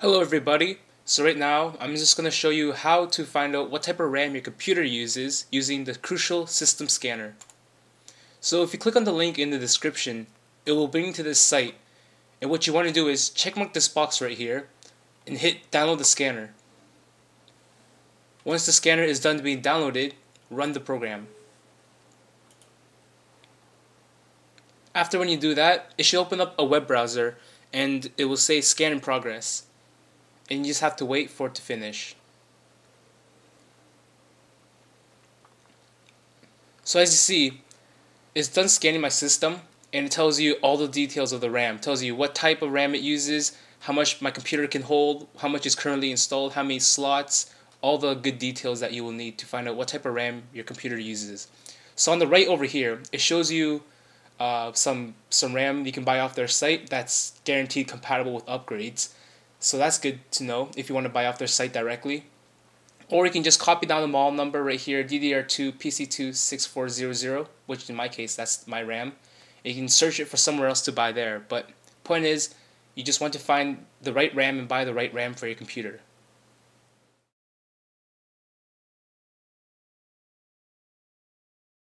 Hello everybody, so right now I'm just going to show you how to find out what type of RAM your computer uses using the Crucial System Scanner. So if you click on the link in the description, it will bring you to this site, and what you want to do is checkmark this box right here and hit download the scanner. Once the scanner is done being downloaded, run the program. After when you do that, it should open up a web browser and it will say scan in progress. And you just have to wait for it to finish. So as you see, it's done scanning my system, and it tells you all the details of the RAM. It tells you what type of RAM it uses, how much my computer can hold, how much is currently installed, how many slots, all the good details that you will need to find out what type of RAM your computer uses. So on the right over here, it shows you some RAM you can buy off their site that's guaranteed compatible with upgrades. So that's good to know if you want to buy off their site directly. Or you can just copy down the model number right here, DDR2 PC2 6400, which in my case, that's my RAM. And you can search it for somewhere else to buy there. But point is, you just want to find the right RAM and buy the right RAM for your computer.